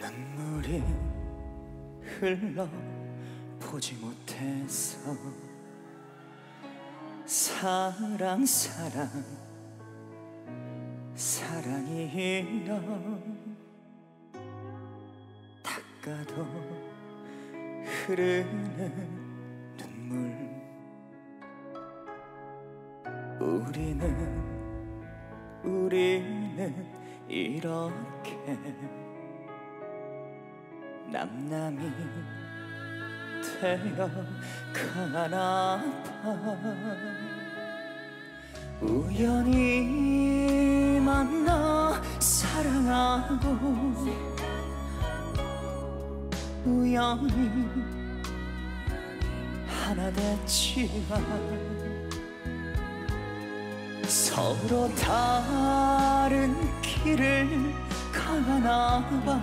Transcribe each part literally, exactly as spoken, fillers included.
눈물이 흘러 보지 못해서 사랑 사랑 사랑이여 닦아도 흐르는 눈물 우리는 우리는 이렇게 남남이 되어 가나 봐 우연히 만나 사랑하고 우연히 하나 됐지만 서로 다른 길을 가나 봐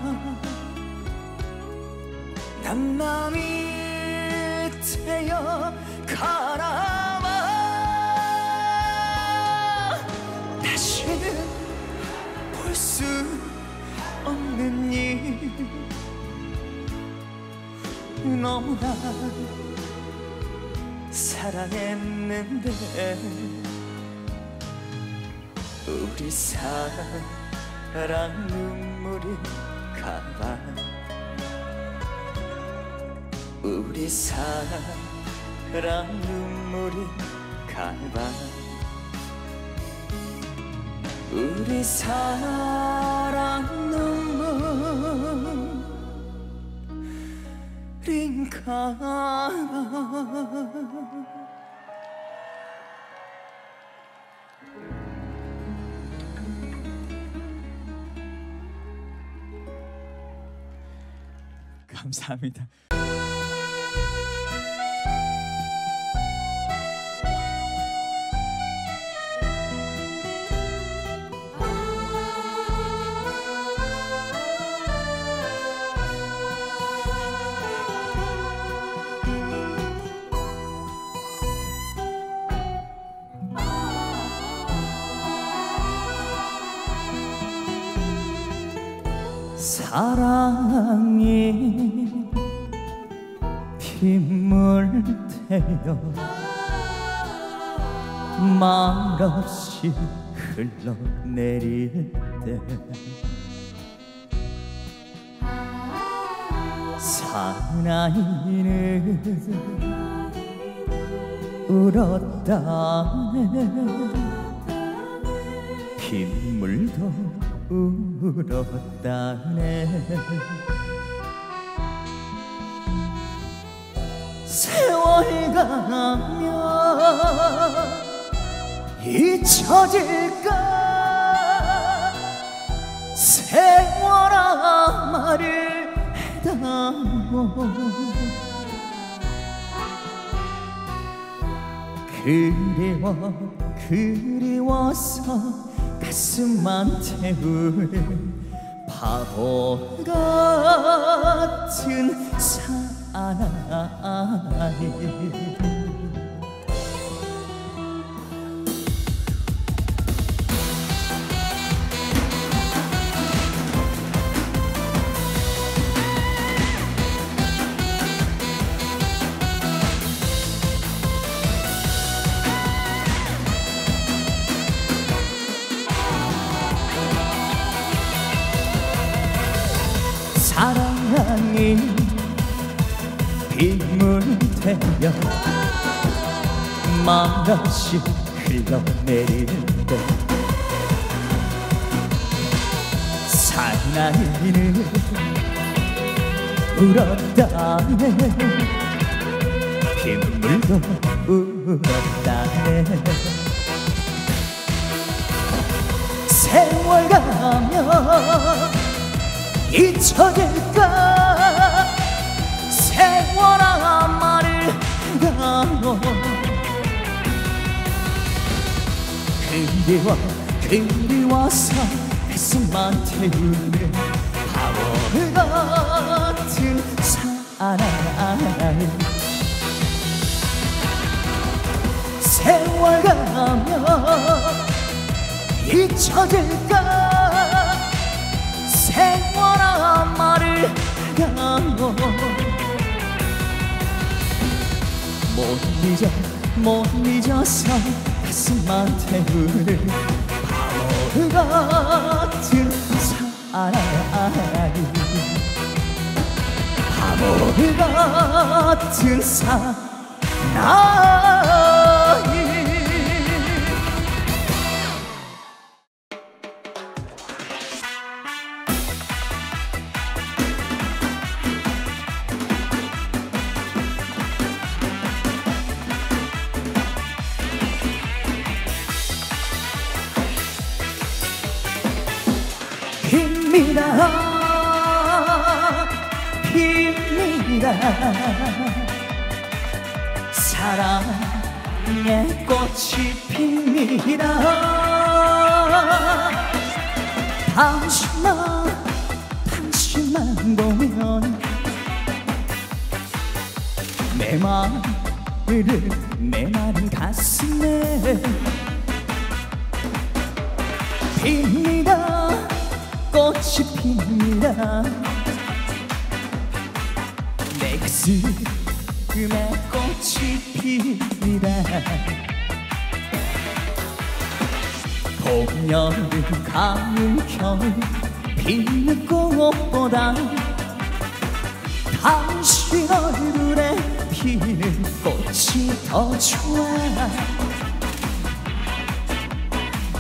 남남이 되어 가나 봐 다시는 볼 수 없는 일 너무나 사랑했는데 우리 사랑 눈물이 가봐 우리 사랑 눈물이 가봐 우리 사랑 눈물이 가봐 감사합니다. 사랑이 빗물 태워 말없이 흘러내릴 때 사나이는 울었다네 빗물도 울었다네 세월 가면 잊혀질까 세월아 말을 해다오 그리워 그리워서 가슴만 태울 바보 같은 사나이 사랑이 빗물 되어 말없이 흘러내릴 때 사나이는 울었다네 빗물도 울었다네 세월 가면 잊혀질까 세월아 말을 해다오 그리워 그리워서 가슴만 태우는 바보 같은 사나이 세월 가면 잊혀질까 세월아 말을 잊어 못 잊어서 가슴만 태우는 바보 같은 사랑이 바보 같은 사랑이. 빕니다 빕니다 사랑의 꽃이 핍니다. 당신만 당신만 보면 내 마음을 내 마른 가슴에 빕니다 꽃이 핍니다. 내 가슴에 꽃이 핍니다. 봄, 여름, 가을, 겨울 피는 꽃보다 당신 얼굴에 피는 꽃이 더 좋아.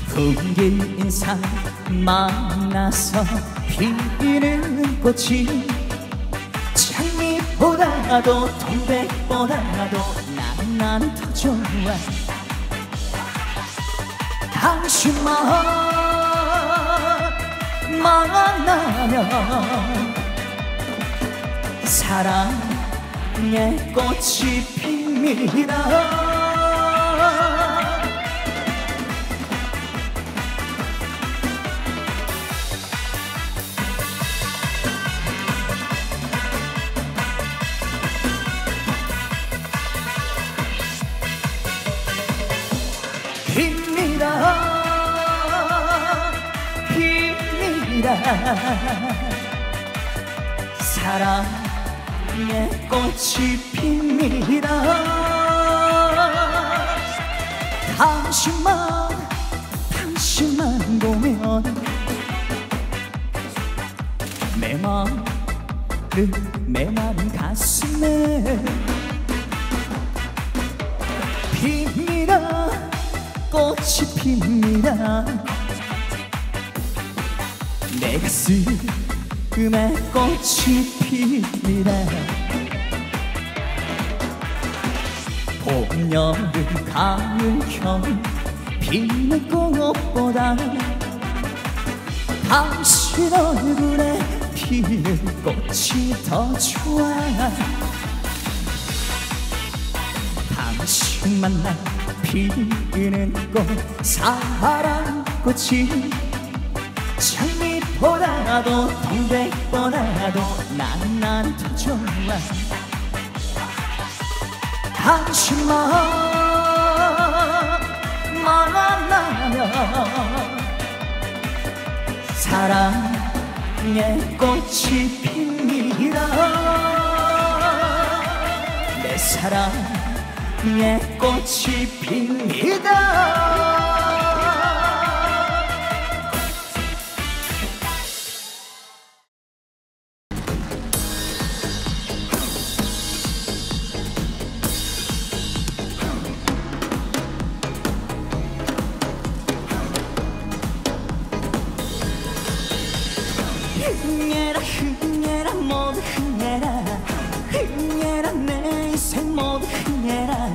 풍기 인상 만나서 피는 꽃이 장미보다도 동백보다도 나는 나는 더 좋아. 당신만 만나면 사랑의 꽃이 핍니다. 사랑의 꽃이 핍니다. 당신만 당신만 보면 내 마음은 내 마른 가슴에 핍니다. 꽃이 핍니다. 내 가슴에 꽃이 핍니다. 봄, 여름, 가을, 겨울 피는 꽃보다 당신 얼굴에 피는 꽃이 더 좋아. 당신 만나 피는 꽃 사랑꽃이 장미 보다도 동백보다도 난 난 더 좋아. 당신만 만나면 사랑의 꽃이 핍니다. 내 사랑의 꽃이 핍니다. 흥해라 흥해라 모두 흥해라 흥해라 내 인생 모두 흥해라.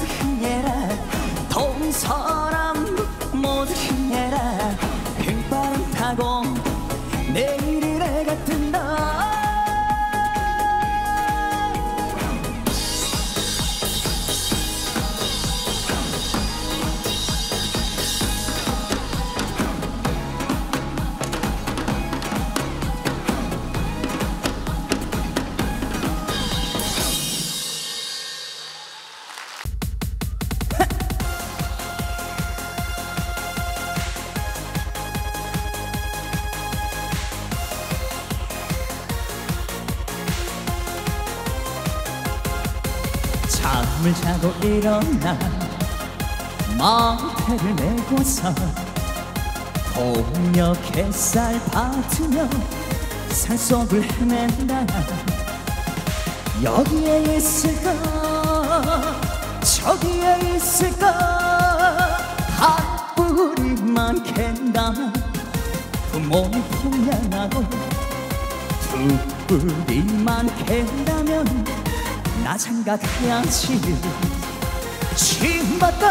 흥해라. 동서남북 모두 흥해라. 흥바람 타고 내일은 해가 뜬다. 잠을 자고 일어나 망태를 메고서 동역 햇살 받으며 산속을 헤맨다. 여기에 있을까 저기에 있을까 한 뿌리만 캔다면 부모님 품양하고 두 뿌리만 캔다면 나 생각해야지. 신맞다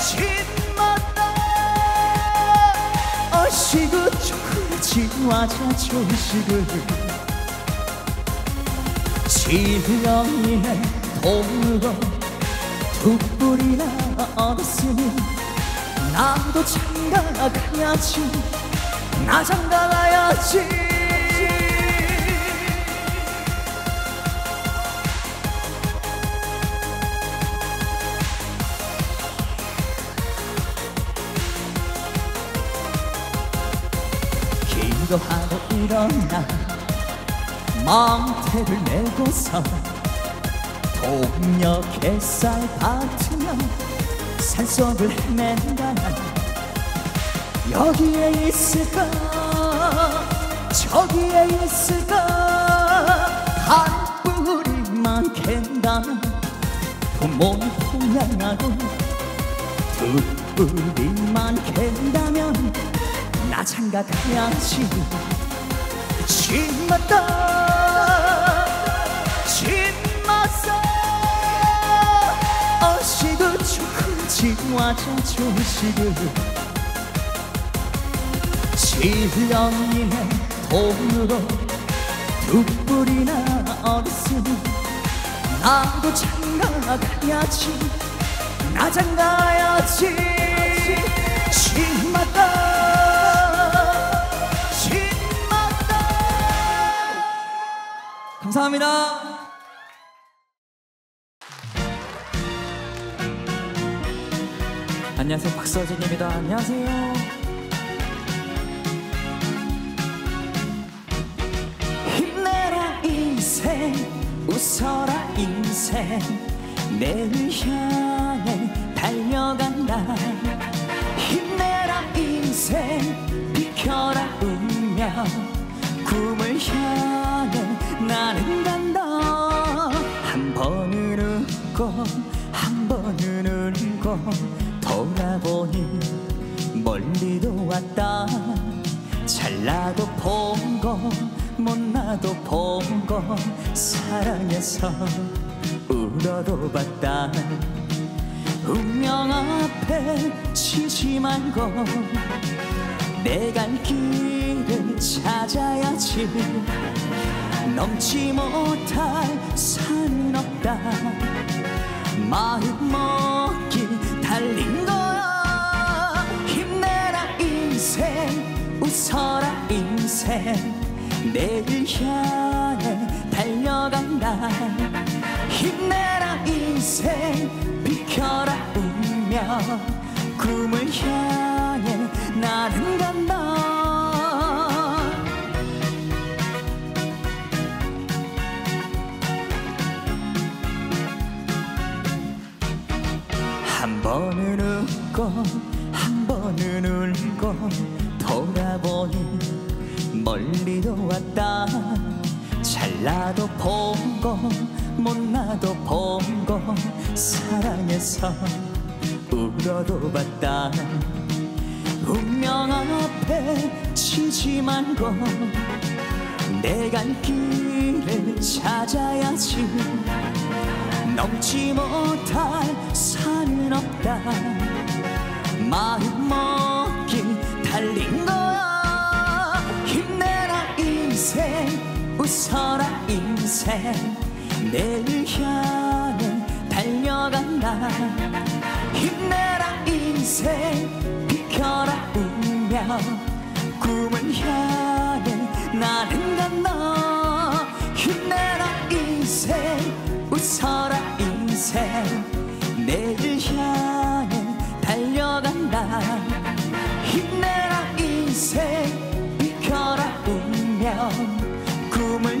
신맞다 어시구 초콜릿지와 자초식을 지렁이의 동으로 두 뿌리나 얻었으니 나도 장가가야지. 나 장가가야지. 하고 일어나 망태를 메고서 동역 햇살 받으며 산속을 헤맨다. 여기에 있을까 저기에 있을까 한 뿌리만 캔다면 부모님 포양하고 두 뿌리만 캔다면 나 장가가야지. 신맞다 신맞어 어시구 초콜릿지와 자초식을 지렁이의 돈으로 두 뿌리나 얻었으니 나도 장가가야지. 나 장가야지. 신맞다 감사합니다. 안녕하세요, 박서진입니다. 안녕하세요. 힘내라 인생 웃어라 인생 내일 향해 달려간다. 힘내라 인생, 비켜라 운명, 꿈을 향해 나는 간다. 한 번은 웃고 한 번은 울고 돌아보니 멀리도 왔다. 잘나도 본 거 못나도 본 거 사랑해서 울어도 봤다. 운명 앞에 치지 말고 내 갈 길을 찾아야지. 넘지 못할 산은 없다. 마음 먹기 달린 거야. 힘내라 인생, 웃어라 인생, 내일 향해 달려간다. 힘내라 인생, 비켜라 운명, 꿈을 향해 나는 간다. 한 번은 웃고 한 번은 울고 돌아보니 멀리도 왔다. 잘나도 보고 못나도 본 거 사랑해서 울어도 봤다. 운명 앞에 치지 말고 내 간 길을 찾아야지. 넘지 못할 산은 없다. 마음 먹기 달린 거야. 힘내라 인생, 웃어라 인생, 내일 향해 달려간다. 힘내라 인생, 비켜라 운명, 꿈을 향해 나는 간다. 힘내라 인생, 웃어라 인생, 내일 향해 달려간다. 힘내라 인생, 비켜라 운명, 꿈을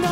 나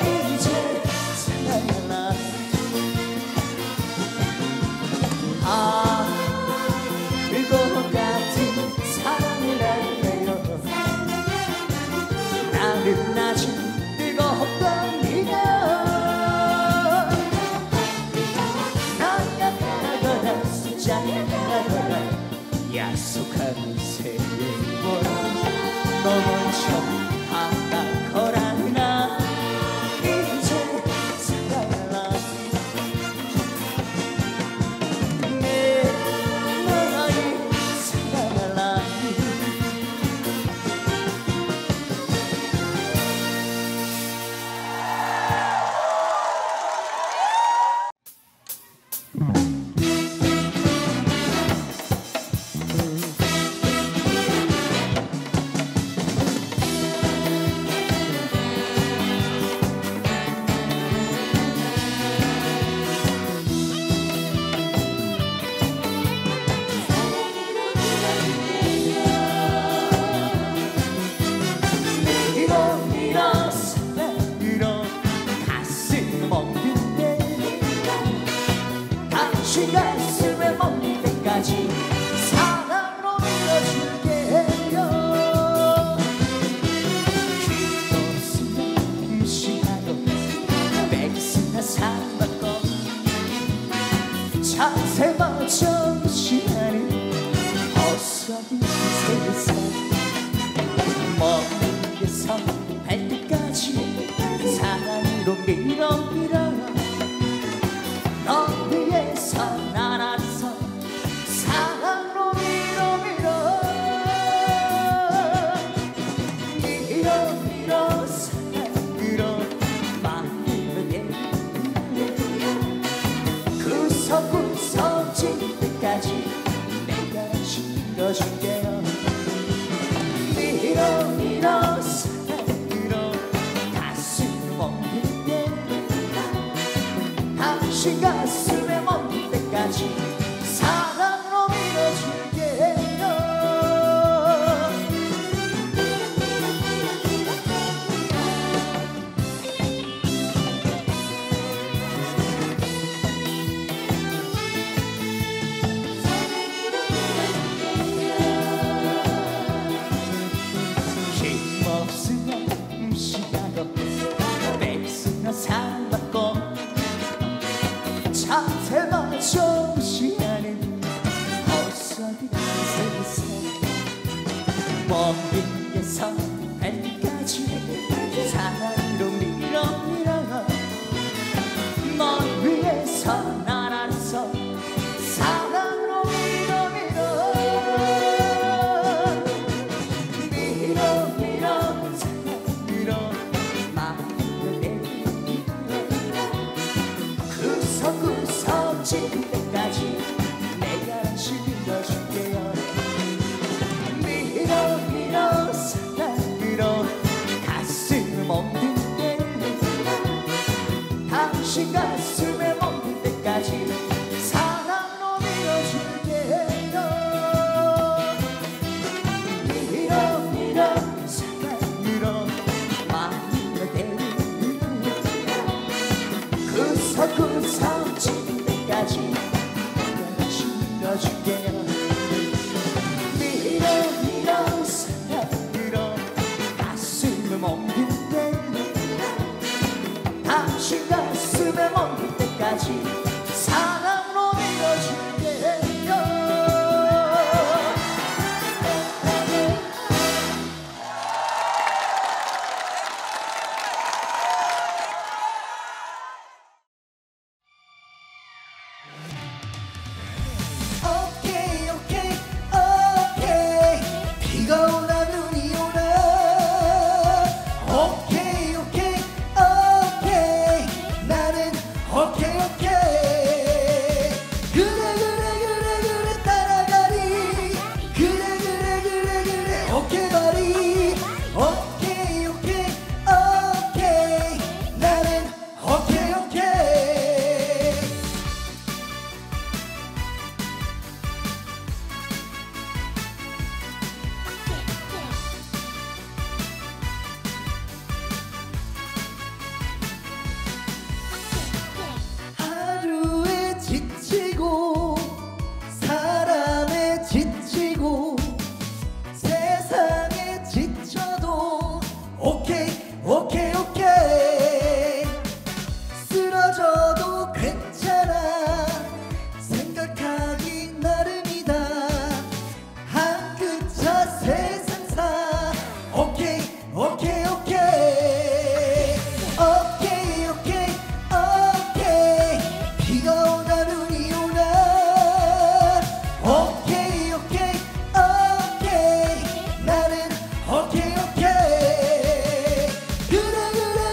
이제 나는 아직 뜨거웠던 네가 낭떠나거나 수장에 가거나 약속한 세계로 너 먼저 하나 거라나 이제 스타일라 내 나이 스타일라 가슴에 머물 때까지 사랑으로 밀어줄게요. 기도스나 음식하고 백스나 삼박고 자세 맞춰 무시하는 허수아비 세상 머무는 데서 할 때까지 사랑으로 밀어 밀어 난 알았어 사랑으로 밀어 밀어 밀어 밀어 사랑으로 만들면 돼 구석구석 질 때까지 내가 실어줄게요. 밀어 밀어 사랑으로 가슴 먹는 때 당신 가슴 사랑으로 밀어줄게요. 힘없으나 음식하고 백수나 상 받고 자세 맞춰 먼 길에서 발끝까지 사랑으로 밀어 밀어 넌 위에서 난 알았어 사랑으로 밀어 밀어 밀어 밀어 사랑으로 마음을 내밀어 구석구석 질 때까지 내가 실어줄게요. 당신 가슴에 머물 때까지 사랑으로 밀어줄게요. 밀어 밀어 사랑으로 만들어 대는 구석구석 질 때까지 내가 실어줄게요. 밀어 밀어 사랑으로 가슴에 머물 당신 가슴에 머물 때까지 사랑으로 밀어줄게요. 오케이 오케이 오케이 비가 오나 눈이 오나 오케이 오케이 오케이 오케이 오케이 비가 오나 눈이 오나 오케이 오케이 오케이 나는 오케이 오케이 그래 그래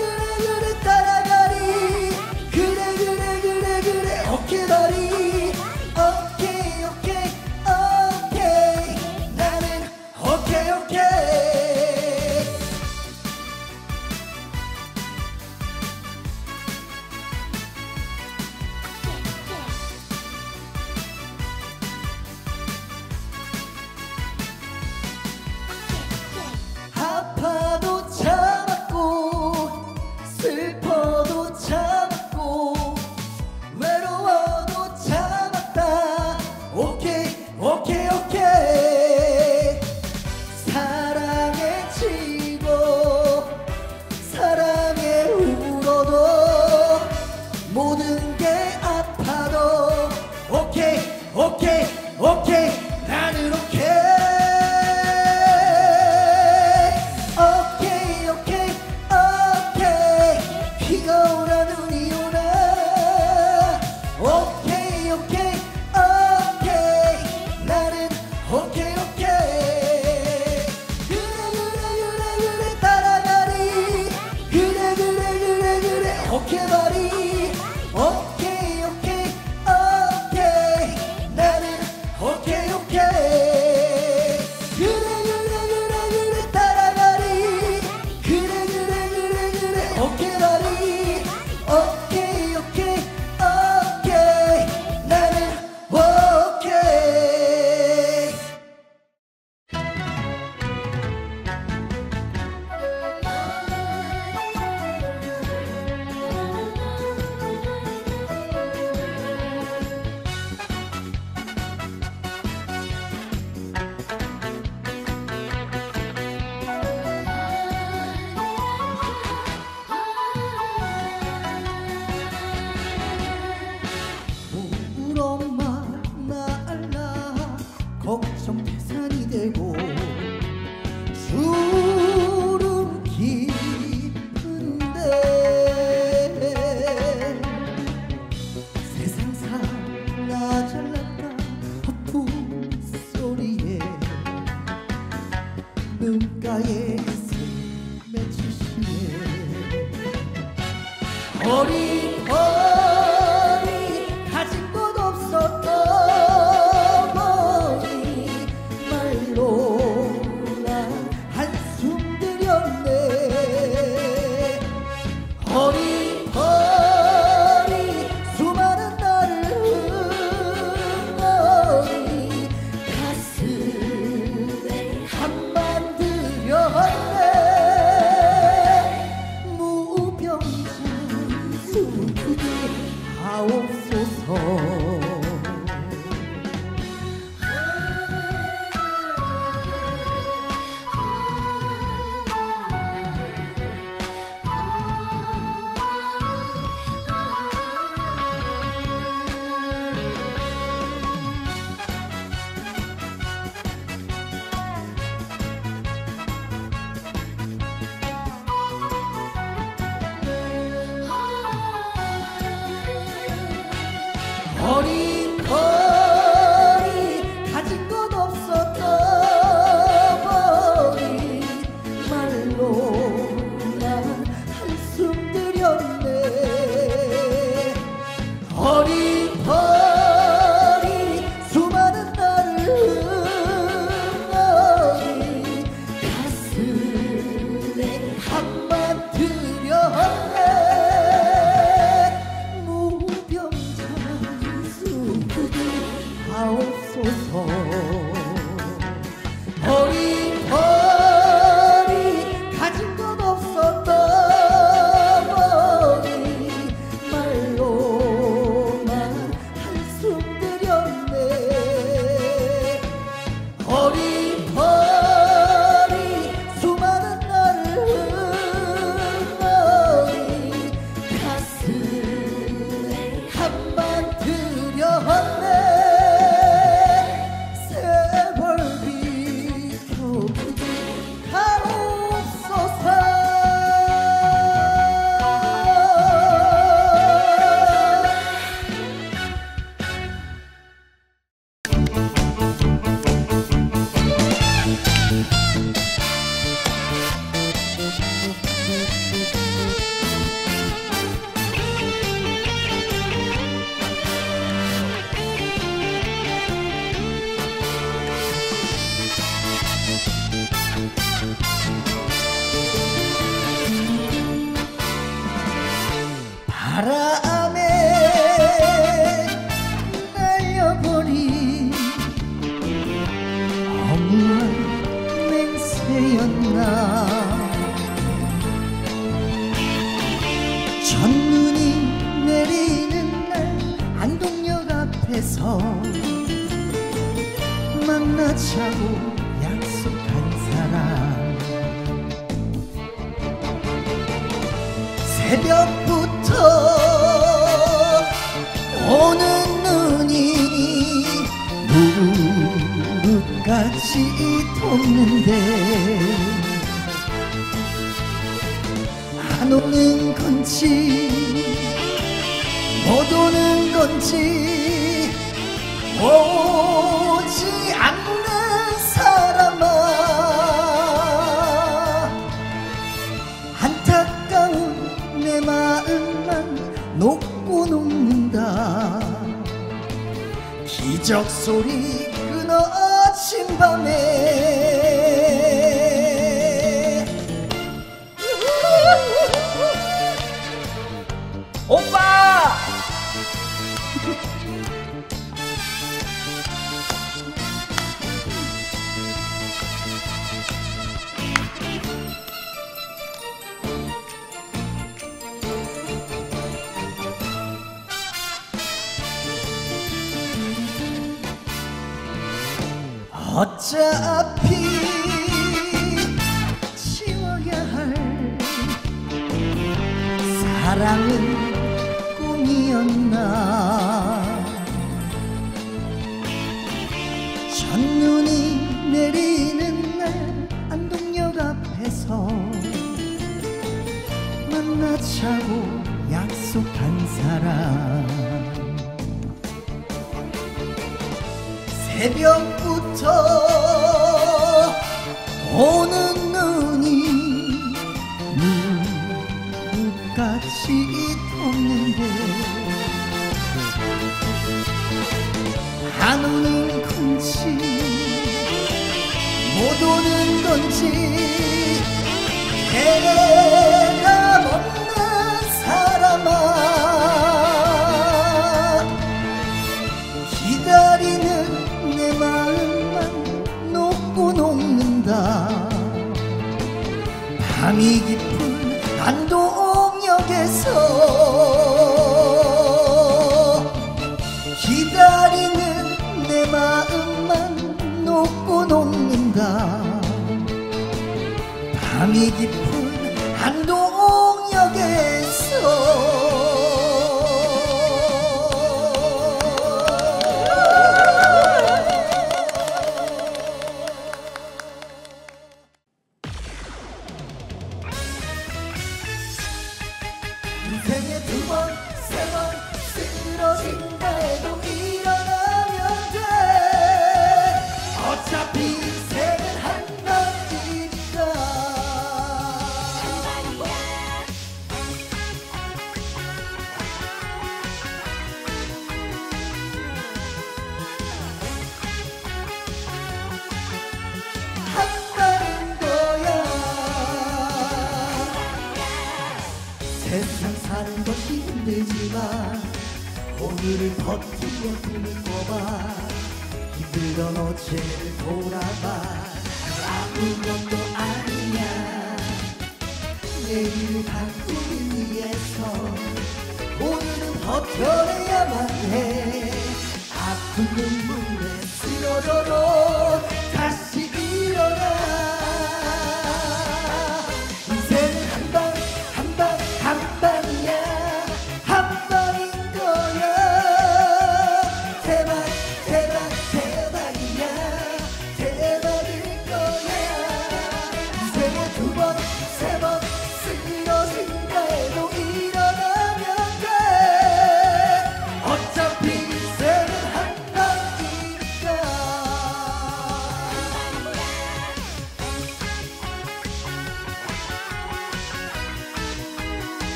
그래 그래 따라가리 그래 그래 그래 그래 오케이 바리 오케이 오케이 오케이 나는 오케이 오케이 아파도 참았고 슬퍼도 참았고 외로워도 참았다 오케이 오케이 오케이 사랑에 지고 사랑에 울어도 모든 게 아파도 오케이 오케이 오케이 나는 오케이 오케이 바리 오케이 오케이 오케이 나는 오케이 오케이 그래 그래 그래 그래 따라가리 그래 그래 그래 그래 오케이 바리 오케이 오케이 오케이 나는 오케이 울엄마 날라 걱정 태산이 되고 주름 깊은데 세상 사나 잘났다 허풍 소리에 눈가에 가슴 맺히시네 어린 어 어리버리 가진 것 없어 떠버린 말로 난 한숨 들였네 어리버리 수많은 나를 흔들린 가슴에 한번 들였네 무병장수 바람에 날려버린 허무한 맹세였나. 첫눈이 내리는 날 안동역 앞에서 만나자고 약속한 사람, 새벽부터 오는 눈이 무릎까지 덮는데 안 오는 건지 못 오는 건지 오지 않는 사람아, 안타까운 내 마음만 녹고 녹는다. 기적소리 끊어진 밤에 오빠! 어차피 지워야 할 사랑은 꿈이었나. 첫눈이 내리는 날 안동역 앞에서 만나자고 약속한 사람, 새벽부터 오는 눈이 무릎까지 덮는데 안 오는 건지 못 오는 건지 대답 없는 사람아, 기다리는 내 마음만 녹고 녹는다. 밤이 깊은 안동역에서 기다리는 내 마음만 녹고 녹는다. 밤이 깊은 안동역에서.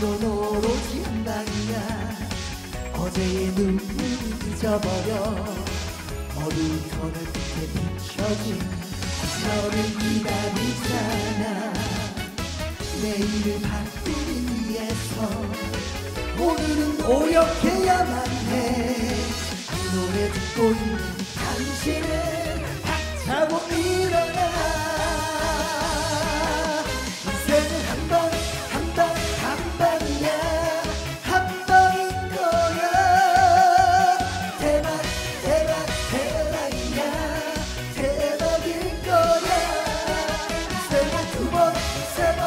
넌 오로지 한 방이야. 어제의 눈물이 잊어버려 어두운 터널 끝에 비춰진 너를 기다리잖아. 내일을 바꾸기 위해서 오늘은 노력해야만 해. 이 노래 듣고 있는 당신은 박차고 일어나. 인생은 한 번, 한 번, 한 번이야. 한 번인 거야. 대박, 대박, 대박이야. 대박일 거야. 인생은 두 번, 세 번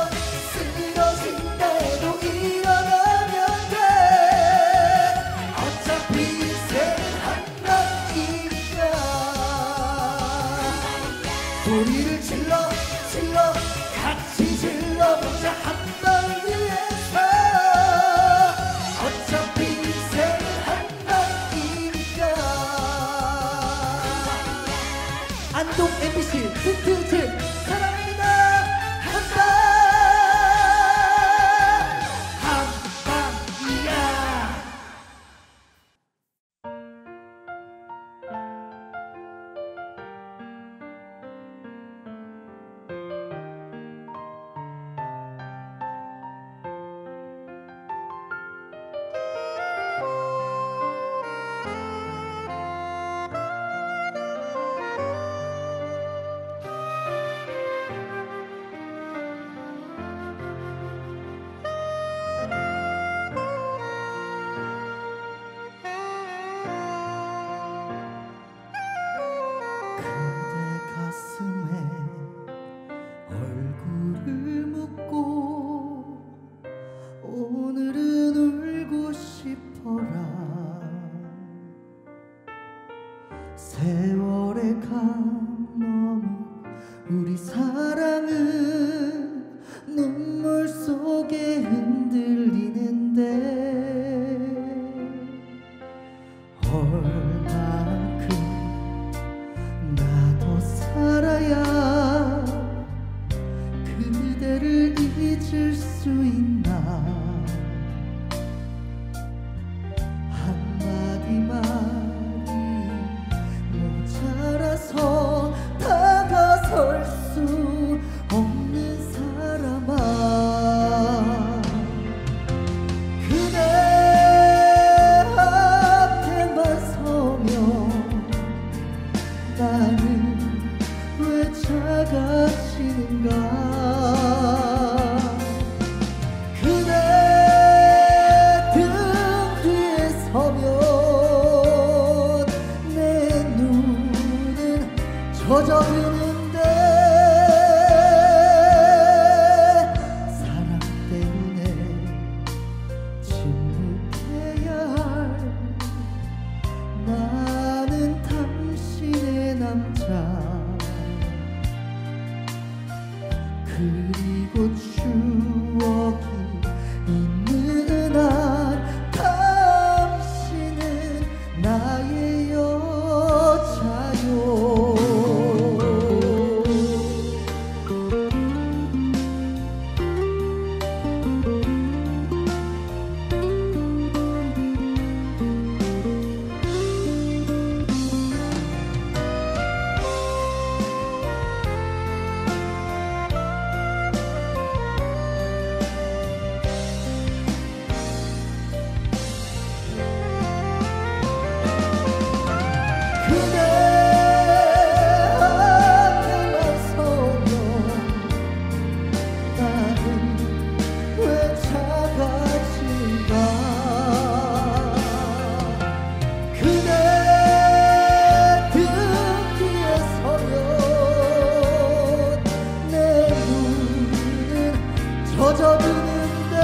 쓰러진다 해도 일어나면 돼. 어차피 인생은 한 번이니까 소리를 질러 질러 같이 질러보자. 한 번 위해서 어차피 인생은 한 번이니까. 안동 엠비씨 튼튼튼 사랑합니다. 한 번 한 번이야. 그대 가슴에 얼굴을 묻고 오늘은 울고 싶어라. 세월의 강 넘어 우리 사랑은 눈물 속에 흔들리는데 얼만큼 나도 살아야 그대를 잊을 수 있나. 한마디 말이 모자라서 다가설 수 없는 사람아. 그대 앞에만 서면 나는 왜 차가지는가. 그대 등 뒤에 서면 내 눈은 젖어드는데 사랑 때문에 침묵해야 할 나는 당신의 남자. 그리고 추억이 있는 한 당신은 나의 여자요. 그대 앞에만 서면 나는 왜 차가진가. 그대 등 뒤에 서면 내 눈은 젖어드는데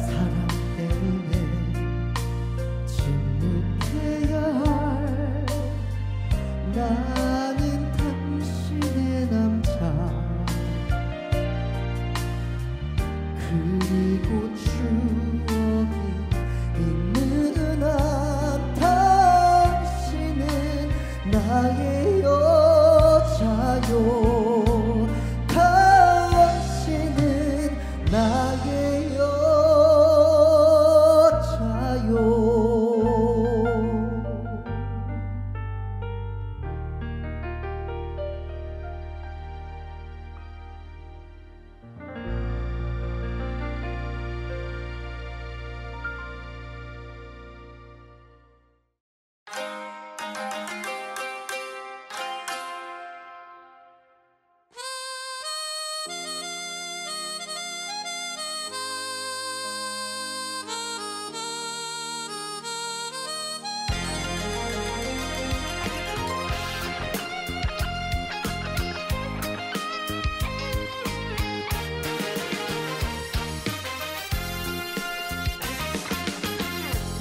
사랑 때문에 침묵해야 할 나는 당신의 남자. 그리고 추억이 있는 한 당신은 나의 여자요. 당신은 나의 여자.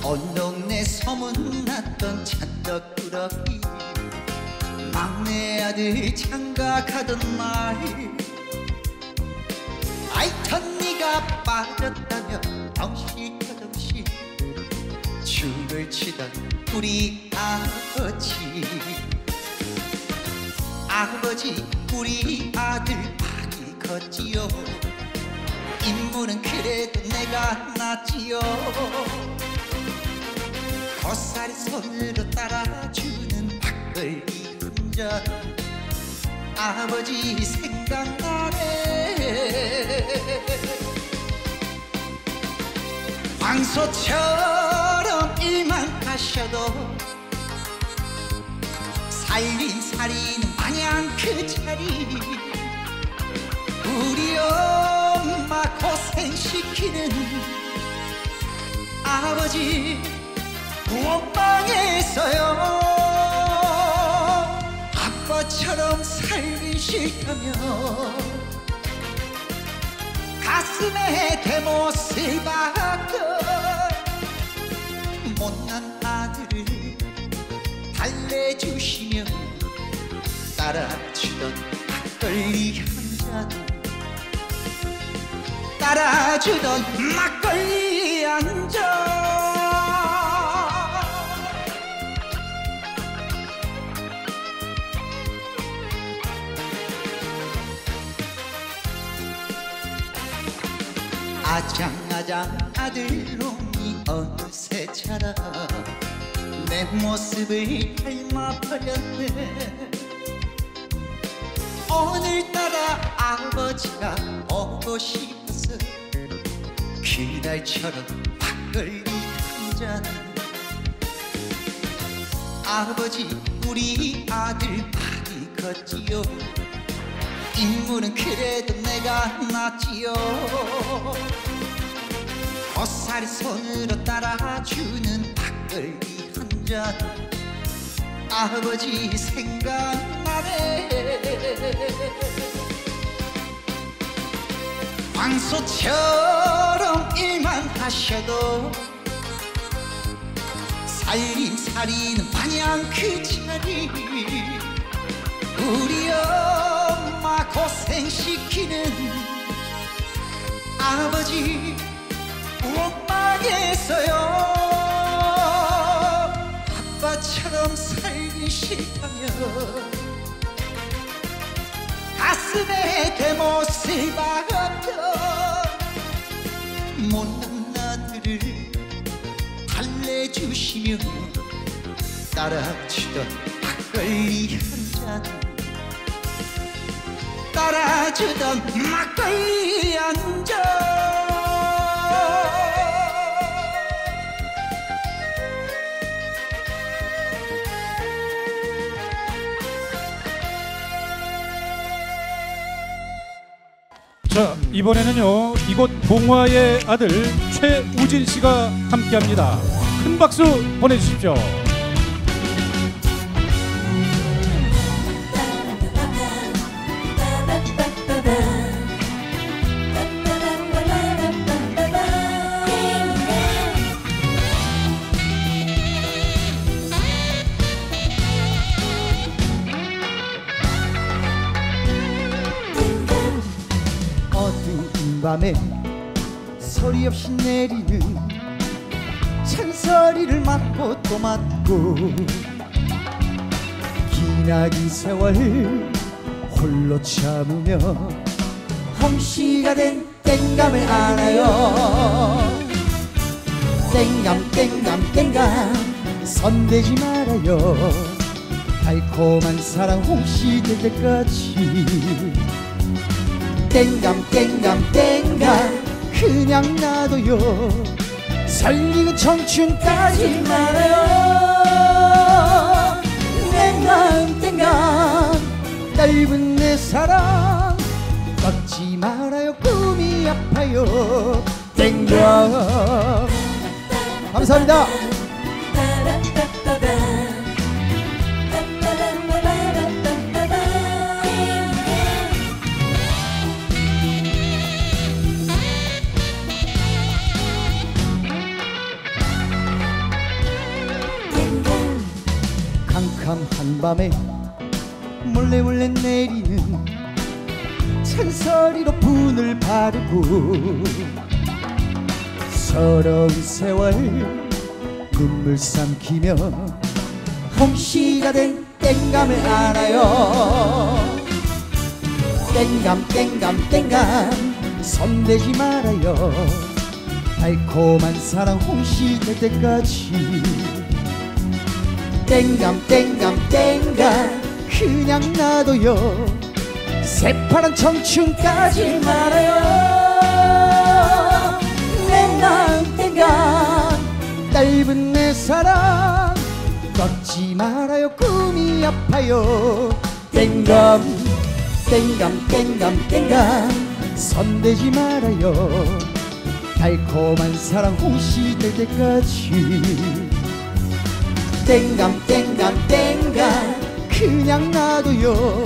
온 동네 소문났던 찬덕꾸러기, 막내 아들 장가가던 날. 아이천 니가 빠졌다며 덩실덩실 춤을 추던 우리 아버지. 아버지 우리 아들 많이 컸지요. 인물은 그래도 내가 낫지요. 겉살이 손으로 따라주는 막걸리 운전, 아버지 생각나네. 황소처럼 일만 하셔도 살림살이는 마냥 그 자리. 우리 엄마 고생시키는 아버지 부엌방에서요. 아빠처럼 살기 싫다며 가슴에 대못을 박던 못난 아들을 달래주시며 따라주던 막걸리 한 잔, 따라주던 막걸리 한 잔. 아장아장 아들놈이 어느새 자라 내 모습을 닮아버렸네. 오늘따라 아버지가 보고 싶어서 그날처럼 막걸리 한 잔. 아버지 우리 아들 많이 컸지요. 인물은 그래도 내가 낫지요. 겉살이 손으로 따라주는 막걸리 한 잔, 아버지 생각나네. 황소처럼 일만 하셔도 살림살이는 마냥 그 자리. 우리 엄마 고생시키는 아버지 부엌방에서요. 아빠처럼 살기 싫다며 가슴에 대못을 박았던 못난 아들을 달래주시며 따라주던 막걸리 한 잔, 따라주던 막걸리 한 잔. 자, 이번에는요 이곳 봉화의 아들 최우진 씨가 함께합니다. 큰 박수 보내주십시오. 밤에 소리 없이 내리는 찬소리를 맞고 또 맞고 기나긴 세월 홀로 참으며 홍시가 된 땡감을 안아요. 땡감 땡감 땡감 손대지 말아요. 달콤한 사랑 홍시 될 때까지 땡감 땡감 땡감 그냥 놔둬요. 살리고 청춘 따지 말아요. 내 마음 땡감 짧은 내 사랑 꺾지 말아요. 꿈이 아파요. 땡감. 감사합니다. 어둑한 한밤에 몰래 몰래 내리는 찬서리로 분을 바르고 서러운 세월 눈물 삼키며 홍시가 된 땡감을 알아요. 땡감 땡감 땡감 손대지 말아요. 달콤한 사랑 홍시 될 때까지 땡감 땡감 땡감 그냥 놔둬요. 새파란 청춘까지 말아요. 내 마음 땡감 짧은 내 사랑 걷지 말아요. 꿈이 아파요. 땡감 땡감 땡감 땡감 손대지 말아요. 달콤한 사랑 홍시 될 때까지 땡감 땡감 땡감 그냥 놔둬요.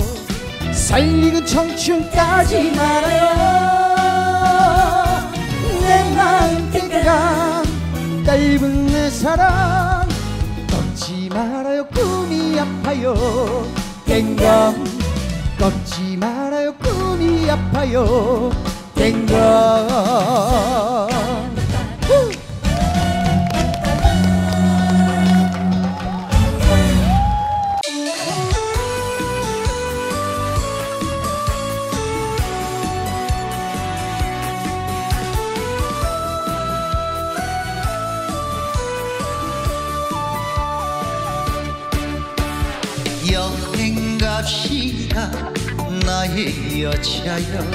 살리고 청춘까지 말아요. 내 마음 땡감 짧은 내 사랑 꺾지 말아요. 꿈이 아파요. 땡감 꺾지 말아요. 꿈이 아파요. 땡감 나의 여자여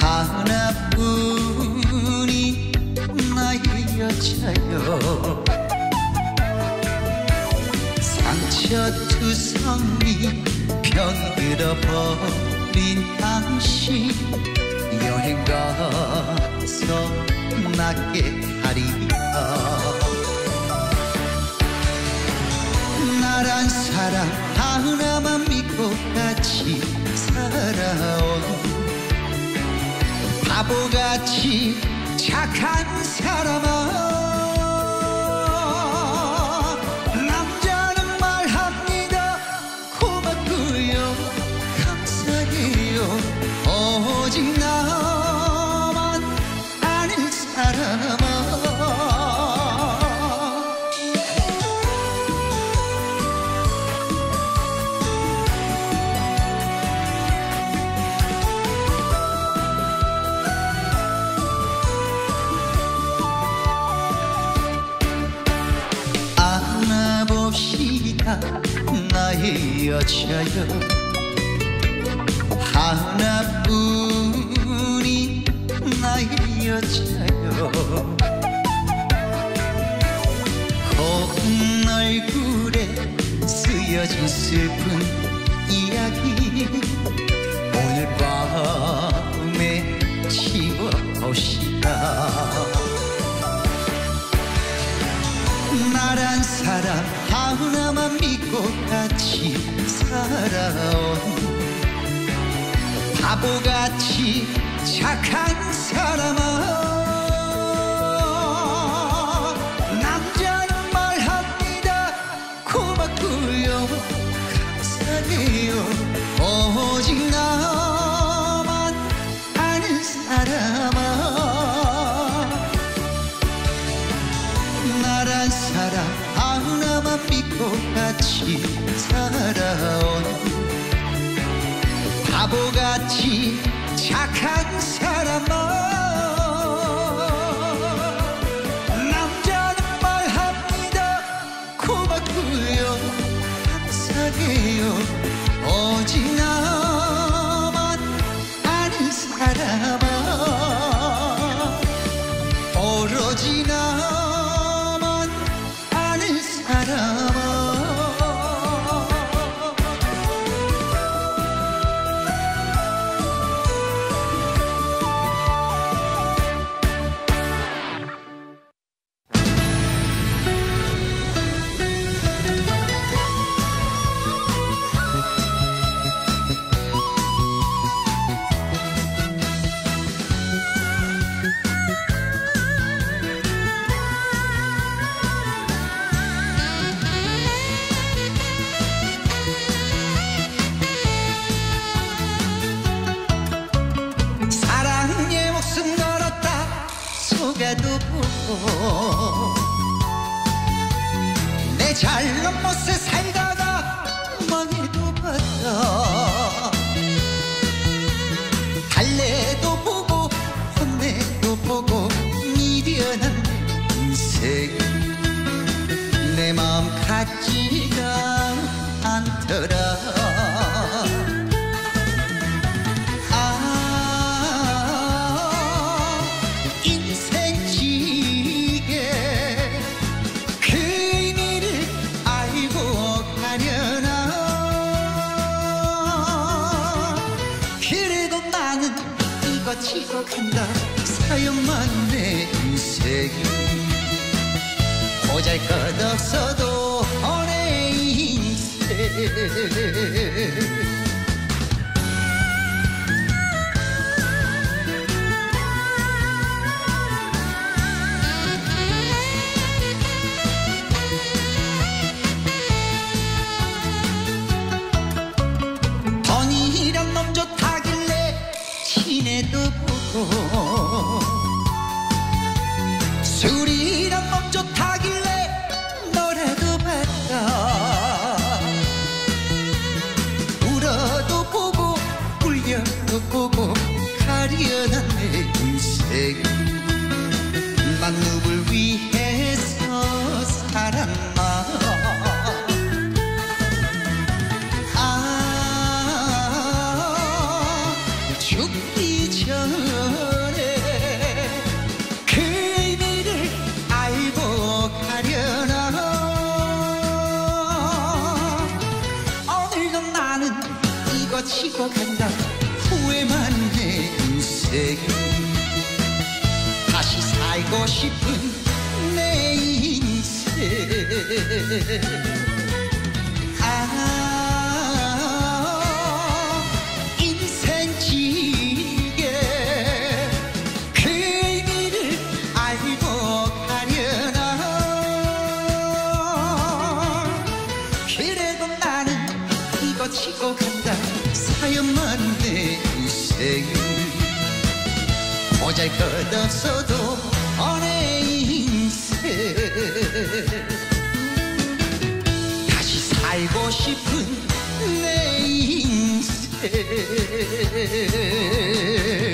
하나뿐인 나의 여자여 상처투성이 병들어버린 당신 여행가서 낫게 하리라. 나란 사람 하나만 믿고 같이 살아온 바보같이 착한 사람아. 남자는 말합니다. 고맙고요 감사해요. 오직 나만 아는 사람아. 나의 여자여 하나뿐인 나의 여자여 고운 얼굴에 쓰여진 슬픈 이야기 오늘 밤에 지워봅시다. 나란 사람 하나만 믿고 같이 살아온 바보같이 착한 사람아. 남자는 말합니다. 고맙고요 감사해요. 오직 나만 아는 사람아. 나란 사람 하나만 믿고 같이 살아온 바보같이 착한 사람아. 남자는 말합니다. 고맙고요 감사해요. 오직 나만 아는 사람아. 오로지 나 노래도 부르고 내 잘난 모습 살다가 멍에도 벗어 달래도 보고 혼내도 보고 미련한 인생 내 마음 같지가 않더라. 치고 간다 사연만 내 인생이 보잘것없어도 내 인생 술이란 맘 좋다길래 노래도 봤다 울어도 보고 울려도 보고 가련한 내 인생 난 누굴 위해서 살았나. 아 죽기 전 치고 간다 후회만 내 인생 다시 살고 싶은 내 인생. 아 인생지게 그 의미를 알고 가려나 그래도 나는 이거 치고 간다 사연만 내 인생 보잘것없어도 내 인생 다시 살고 싶은 내 인생.